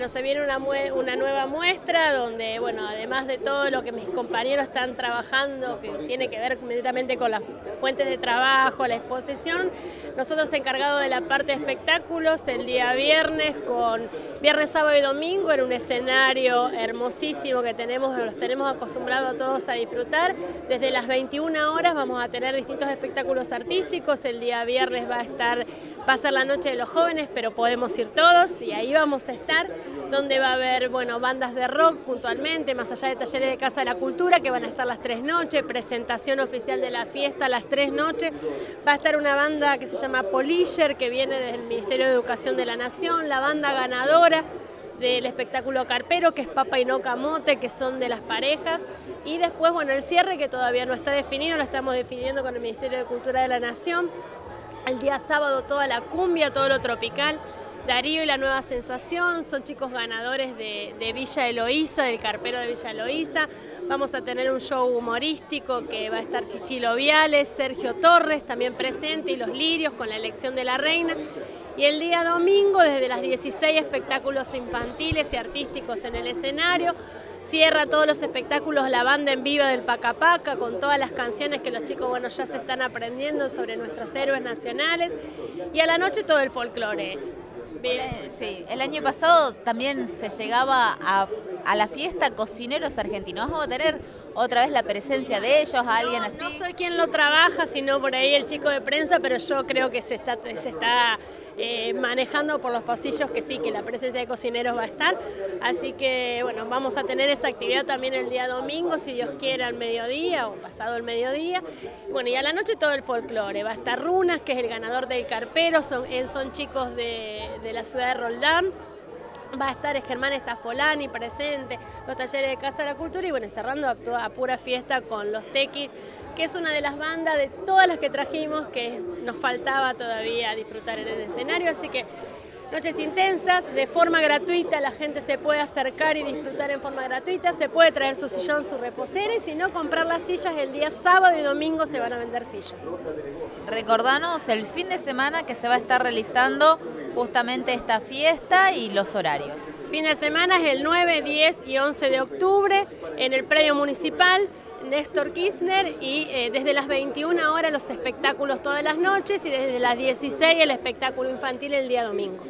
bueno, se viene una nueva muestra donde, bueno, además de todo lo que mis compañeros están trabajando, que tiene que ver inmediatamente con las fuentes de trabajo, la exposición, nosotros estamos encargados de la parte de espectáculos el día viernes, con viernes, sábado y domingo, en un escenario hermosísimo que tenemos, los tenemos acostumbrados a todos a disfrutar. Desde las 21 horas vamos a tener distintos espectáculos artísticos. El día viernes va a ser la noche de los jóvenes, pero podemos ir todos y ahí vamos a estar, donde va a haber, bueno, bandas de rock puntualmente, más allá de talleres de Casa de la Cultura, que van a estar las 3 noches, presentación oficial de la fiesta a las 3 noches. Va a estar una banda que se llama Polisher, que viene del Ministerio de Educación de la Nación, la banda ganadora del espectáculo Carpero, que es Papa y No Camote, que son de las parejas. Y después, bueno, el cierre, que todavía no está definido, lo estamos definiendo con el Ministerio de Cultura de la Nación. El día sábado toda la cumbia, todo lo tropical. Darío y la Nueva Sensación, son chicos ganadores de Villa Eloísa, del Carpero de Villa Eloísa. Vamos a tener un show humorístico que va a estar Chichilo Viale, Sergio Torres también presente, y Los Lirios con la elección de la reina. Y el día domingo, desde las 16, espectáculos infantiles y artísticos en el escenario. Cierra todos los espectáculos la banda en vivo del Pacapaca, con todas las canciones que los chicos, bueno, ya se están aprendiendo sobre nuestros héroes nacionales. Y a la noche todo el folclore. Bien. Sí, el año pasado también se llegaba a la fiesta Cocineros Argentinos. Vamos a tener otra vez la presencia de ellos, a alguien así. No soy quien lo trabaja, sino por ahí el chico de prensa, pero yo creo que se está manejando por los pasillos que sí, que la presencia de cocineros va a estar. Así que, bueno, vamos a tener esa actividad también el día domingo, si Dios quiere, al mediodía o pasado el mediodía. Bueno, y a la noche todo el folclore. Va a estar Runas, que es el ganador del Carpero, son chicos de la ciudad de Roldán. Va a estar Germán Estafolani presente, los talleres de Casa de la Cultura, y bueno, cerrando a pura fiesta con los Tekis, que es una de las bandas de todas las que trajimos que nos faltaba todavía disfrutar en el escenario. Así que noches intensas, de forma gratuita, la gente se puede acercar y disfrutar en forma gratuita, se puede traer su sillón, su reposera, y si no, comprar las sillas. El día sábado y domingo se van a vender sillas. Recordanos el fin de semana que se va a estar realizando justamente esta fiesta y los horarios. Fin de semana es el 9, 10 y 11 de octubre en el predio municipal Néstor Kirchner, y desde las 21 horas los espectáculos todas las noches, y desde las 16 el espectáculo infantil el día domingo.